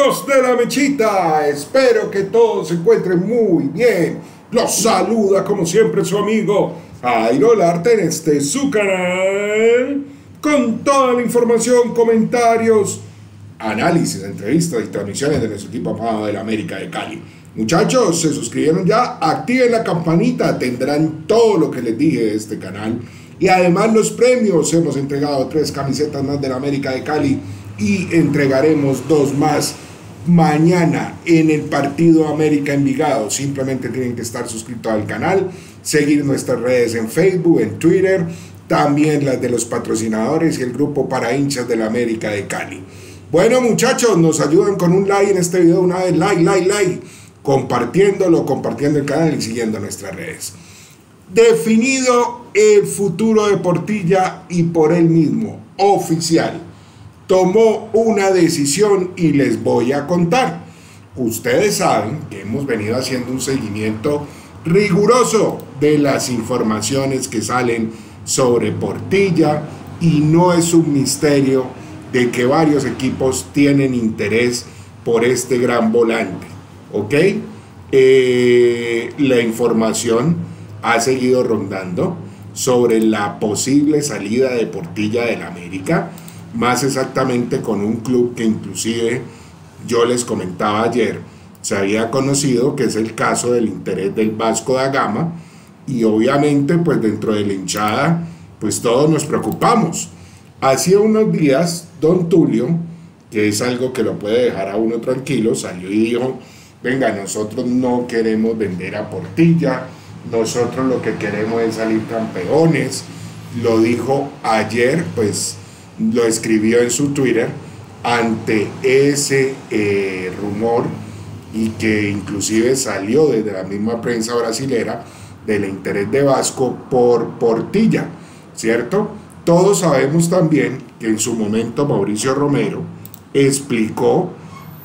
amigos de La Mechita, espero que todos se encuentren muy bien. Los saluda como siempre su amigo Jairo Alberto en este su canal, con toda la información, comentarios, análisis, entrevistas y transmisiones de nuestro equipo amado de la América de Cali. Muchachos, ¿se suscribieron ya? Activen la campanita, tendrán todo lo que les dije de este canal. Y además los premios, hemos entregado 3 camisetas más de la América de Cali y entregaremos 2 más mañana en el partido América Envigado. Simplemente tienen que estar suscritos al canal, seguir nuestras redes en Facebook, en Twitter, también las de los patrocinadores y el grupo para hinchas de la América de Cali. Bueno muchachos, nos ayudan con un like en este video, una vez, like, compartiéndolo, compartiendo el canal y siguiendo nuestras redes. Definido el futuro de Portilla y por él mismo, oficial, tomó una decisión y les voy a contar. Ustedes saben que hemos venido haciendo un seguimiento riguroso de las informaciones que salen sobre Portilla y no es un misterio de que varios equipos tienen interés por este gran volante, ¿ok? La información ha seguido rondando sobre la posible salida de Portilla del América, más exactamente con un club que inclusive yo les comentaba ayer, se había conocido, que es el caso del interés del Vasco da Gama, y obviamente pues dentro de la hinchada pues todos nos preocupamos. Hace unos días, don Tulio, que es algo que lo puede dejar a uno tranquilo, salió y dijo, venga, nosotros no queremos vender a Portilla, nosotros lo que queremos es salir campeones. Lo dijo ayer, pues lo escribió en su Twitter, ante ese rumor, y que inclusive salió desde la misma prensa brasilera del interés de Vasco por Portilla, ¿cierto? Todos sabemos también que en su momento Mauricio Romero explicó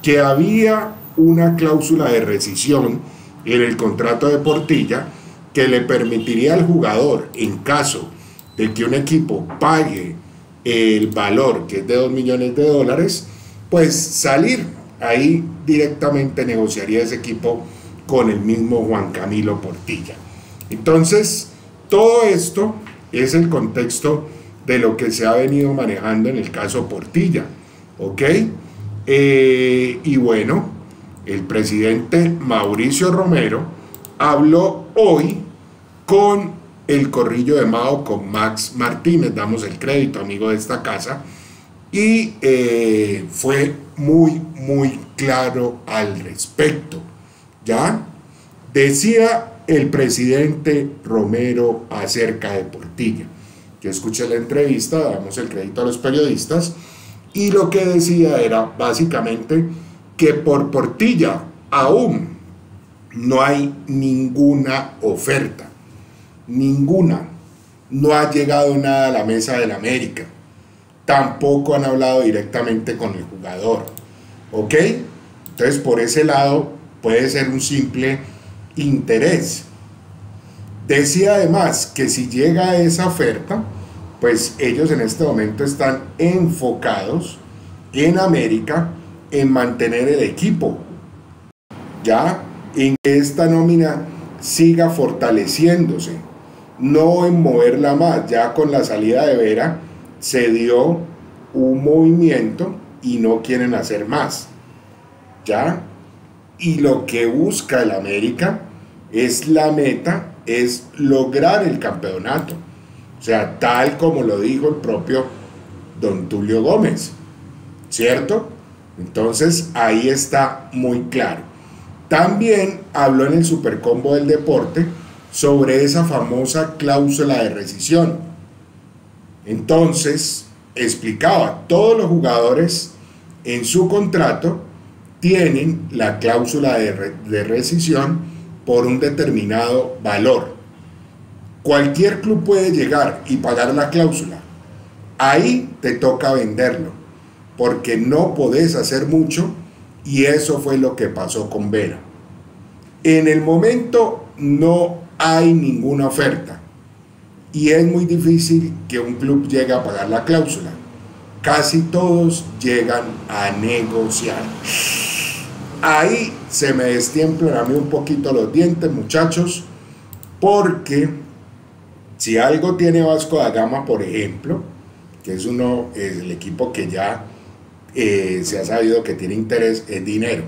que había una cláusula de rescisión en el contrato de Portilla que le permitiría al jugador, en caso de que un equipo pague el valor que es de 2 millones de dólares, pues salir. Ahí directamente negociaría ese equipo con el mismo Juan Camilo Portilla. Entonces, todo esto es el contexto de lo que se ha venido manejando en el caso Portilla, ¿ok? Y bueno, el presidente Mauricio Romero habló hoy con El Corrillo de Mao, con Max Martínez, damos el crédito, amigo de esta casa, y fue muy claro al respecto, ¿ya? Decía el presidente Romero acerca de Portilla. Yo escuché la entrevista, damos el crédito a los periodistas, y lo que decía era básicamente que por Portilla aún no hay ninguna oferta, ninguna, no ha llegado nada a la mesa del América, tampoco han hablado directamente con el jugador, ¿ok? Entonces por ese lado puede ser un simple interés. Decía además que si llega a esa oferta, pues ellos en este momento están enfocados en América, en mantener el equipo, ya, en que esta nómina siga fortaleciéndose, no en moverla más. Ya con la salida de Vera se dio un movimiento y no quieren hacer más, ya, y lo que busca el América es la meta, es lograr el campeonato, o sea, tal como lo dijo el propio don Tulio Gómez, ¿cierto? Entonces ahí está muy claro. También habló en el Supercombo del Deporte sobre esa famosa cláusula de rescisión. Entonces explicaba, todos los jugadores en su contrato tienen la cláusula de rescisión por un determinado valor. Cualquier club puede llegar y pagar la cláusula. Ahí te toca venderlo, porque no podés hacer mucho, y eso fue lo que pasó con Vera. En el momento no hay ninguna oferta, y es muy difícil que un club llegue a pagar la cláusula. casi todos llegan a negociar. Ahí se me destiemplan a mí un poquito los dientes, muchachos, porque si algo tiene Vasco da Gama, por ejemplo, que es uno, es el equipo que ya se ha sabido que tiene interés, es dinero.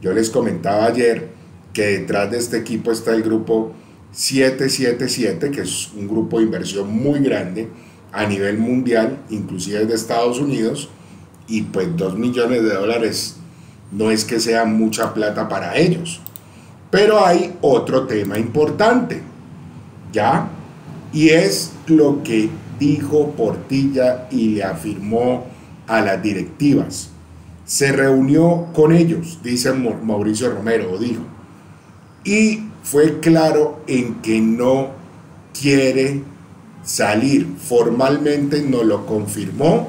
Yo les comentaba ayer que detrás de este equipo está el grupo 777, que es un grupo de inversión muy grande a nivel mundial, inclusive de Estados Unidos, y pues 2 millones de dólares no es que sea mucha plata para ellos. Pero hay otro tema importante, ¿ya? Y es lo que dijo Portilla y le afirmó a las directivas. Se reunió con ellos, dice Mauricio Romero, dijo, y fue claro en que no quiere salir. Formalmente nos lo confirmó,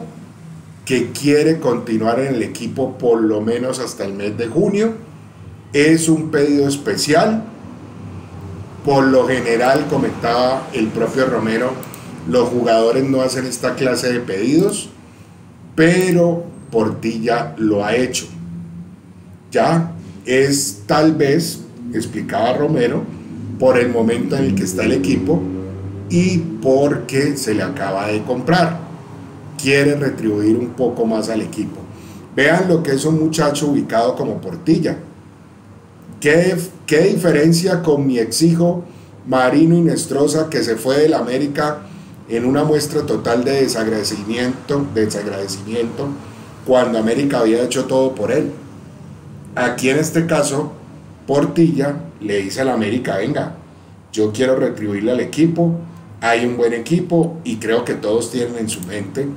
que quiere continuar en el equipo por lo menos hasta el mes de junio. Es un pedido especial. Por lo general, comentaba el propio Romero, los jugadores no hacen esta clase de pedidos, pero Portilla lo ha hecho. Ya es tal vez, explicaba Romero, por el momento en el que está el equipo y porque se le acaba de comprar, quiere retribuir un poco más al equipo. Vean lo que es un muchacho ubicado como Portilla. ¿Qué diferencia con mi exijo Marino Inestroza, que se fue del América en una muestra total de desagradecimiento cuando América había hecho todo por él? Aquí en este caso Portilla le dice al América: venga, yo quiero retribuirle al equipo, hay un buen equipo y creo que todos tienen en su mente,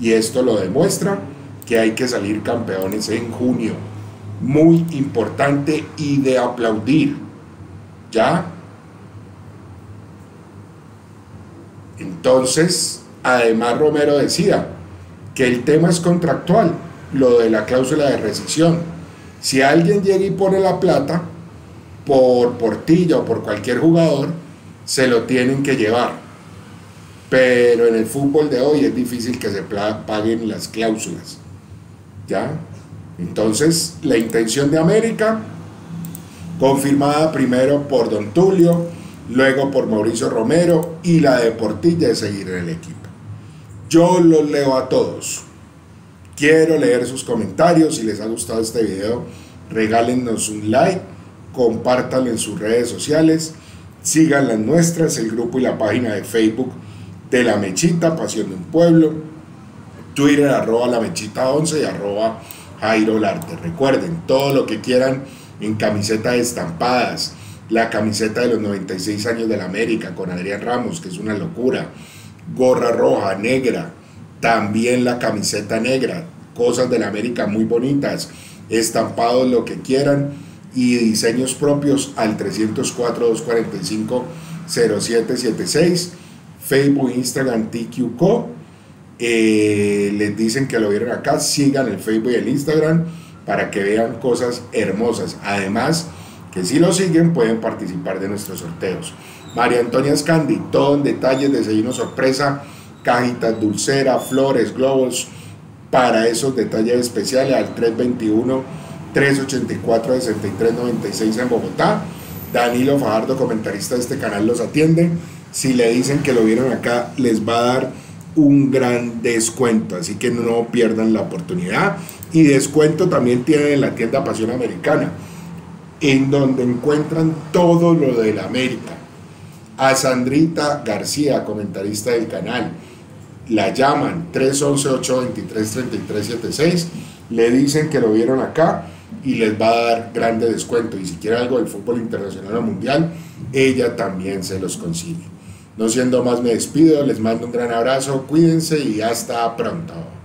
y esto lo demuestra, que hay que salir campeones en junio. Muy importante y de aplaudir, ¿ya? Entonces, además Romero decía que el tema es contractual, lo de la cláusula de rescisión. Si alguien llega y pone la plata por Portilla o por cualquier jugador, se lo tienen que llevar. Pero en el fútbol de hoy es difícil que se paguen las cláusulas, ¿ya? Entonces, la intención de América, confirmada primero por don Tulio, luego por Mauricio Romero, y la de Portilla de seguir en el equipo. Yo los leo a todos. Quiero leer sus comentarios. Si les ha gustado este video, regálennos un like, compártanlo en sus redes sociales, sigan las nuestras, el grupo y la página de Facebook de La Mechita, Pasión de un Pueblo, Twitter @LaMechita11 y @JairoAlarte. Recuerden, todo lo que quieran en camisetas estampadas, la camiseta de los 96 años de la América con Adrián Ramos, que es una locura, gorra roja, negra, también la camiseta negra, cosas de la América muy bonitas, estampados, lo que quieran, y diseños propios al 304-245-0776, Facebook, Instagram, TQCO. Les dicen que lo vieron acá, sigan el Facebook y el Instagram para que vean cosas hermosas. Además, que si lo siguen pueden participar de nuestros sorteos. María Antonia Scandi, todo en detalles, desayuno sorpresa, cajitas, dulcera, flores, globos. Para esos detalles especiales, al 321-384-6396 en Bogotá. Danilo Fajardo, comentarista de este canal, los atiende. Si le dicen que lo vieron acá, les va a dar un gran descuento, así que no pierdan la oportunidad. Y descuento también tienen en la tienda Pasión Americana, en donde encuentran todo lo de la América. A Sandrita García, comentarista del canal, la llaman 311-823-3376, le dicen que lo vieron acá y les va a dar grande descuento, y si quiere algo del fútbol internacional o mundial, ella también se los consigue. No siendo más, me despido, les mando un gran abrazo, cuídense y hasta pronto.